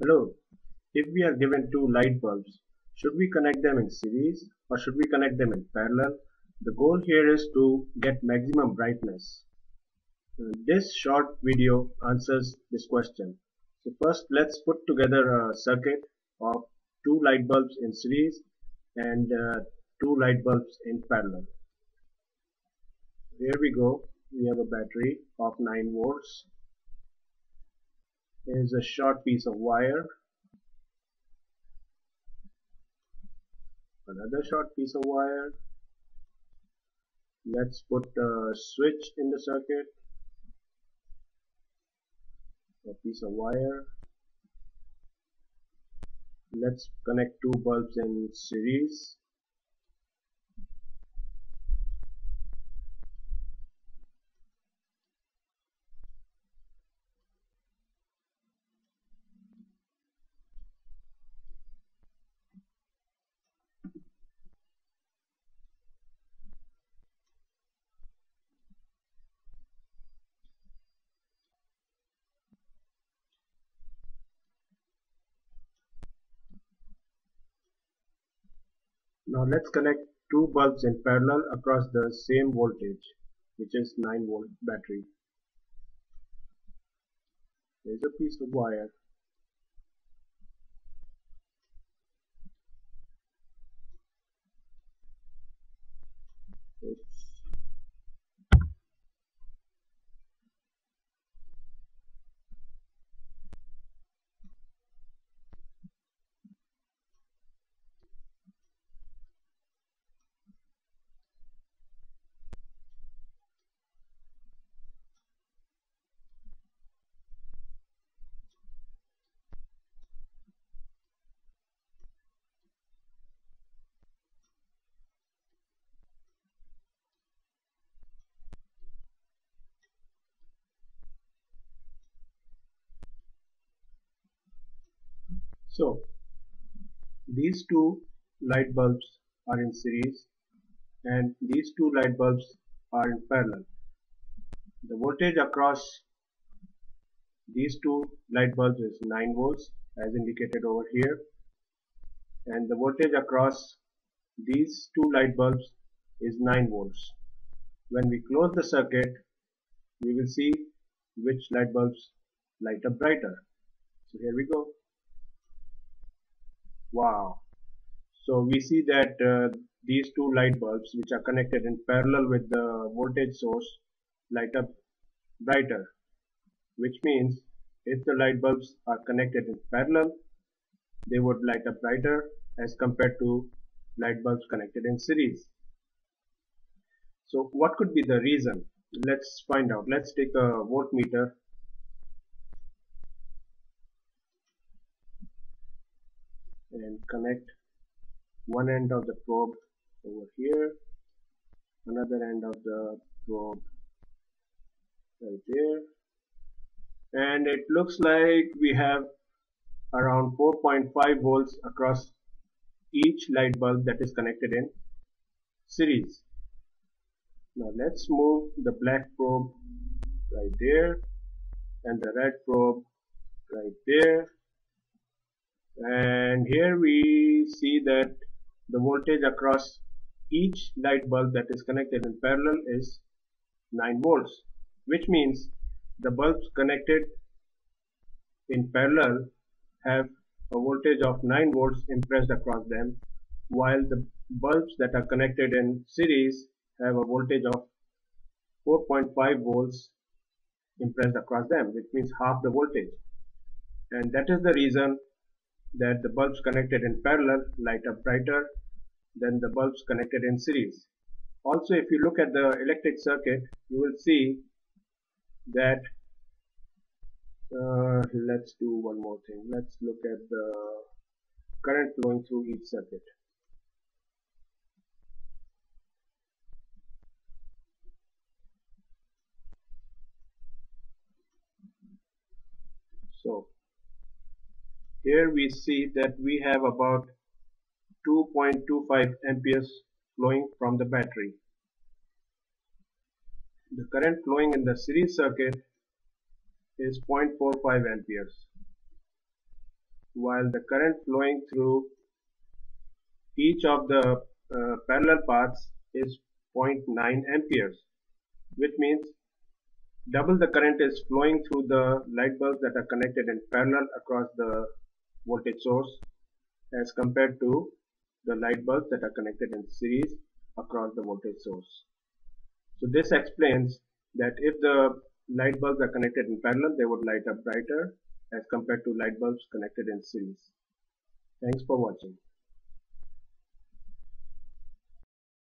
Hello. If we are given two light bulbs, should we connect them in series or should we connect them in parallel? The goal here is to get maximum brightness. This short video answers this question. So first let's put together a circuit of two light bulbs in series and two light bulbs in parallel. Here we go. We have a battery of 9 volts. There is a short piece of wire. Another short piece of wire. Let's put a switch in the circuit. A piece of wire. Let's connect two bulbs in series. Now let's connect two bulbs in parallel across the same voltage, which is 9 volt battery. There's a piece of wire. So these two light bulbs are in series and these two light bulbs are in parallel. The voltage across these two light bulbs is 9 volts as indicated over here, and the voltage across these two light bulbs is 9 volts. When we close the circuit, we will see which light bulbs light up brighter. So here we go. Wow, so we see that these two light bulbs which are connected in parallel with the voltage source light up brighter, which means if the light bulbs are connected in parallel, they would light up brighter as compared to light bulbs connected in series. So what could be the reason? Let's find out. Let's take a voltmeter. And connect one end of the probe over here, another end of the probe right there, and it looks like we have around 4.5 volts across each light bulb that is connected in series. Now let's move the black probe right there and the red probe right there. And here we see that the voltage across each light bulb that is connected in parallel is 9 volts, which means the bulbs connected in parallel have a voltage of 9 volts impressed across them, while the bulbs that are connected in series have a voltage of 4.5 volts impressed across them, which means half the voltage. And that is the reason that the bulbs connected in parallel light up brighter than the bulbs connected in series. Also, if you look at the electric circuit, you will see that let's do one more thing. Let's look at the current flowing through each circuit. So here we see that we have about 2.25 amperes flowing from the battery. The current flowing in the series circuit is 0.45 amperes. while the current flowing through each of the parallel paths is 0.9 amperes, which means double the current is flowing through the light bulbs that are connected in parallel across the voltage source as compared to the light bulbs that are connected in series across the voltage source. So this explains that if the light bulbs are connected in parallel, they would light up brighter as compared to light bulbs connected in series. Thanks for watching.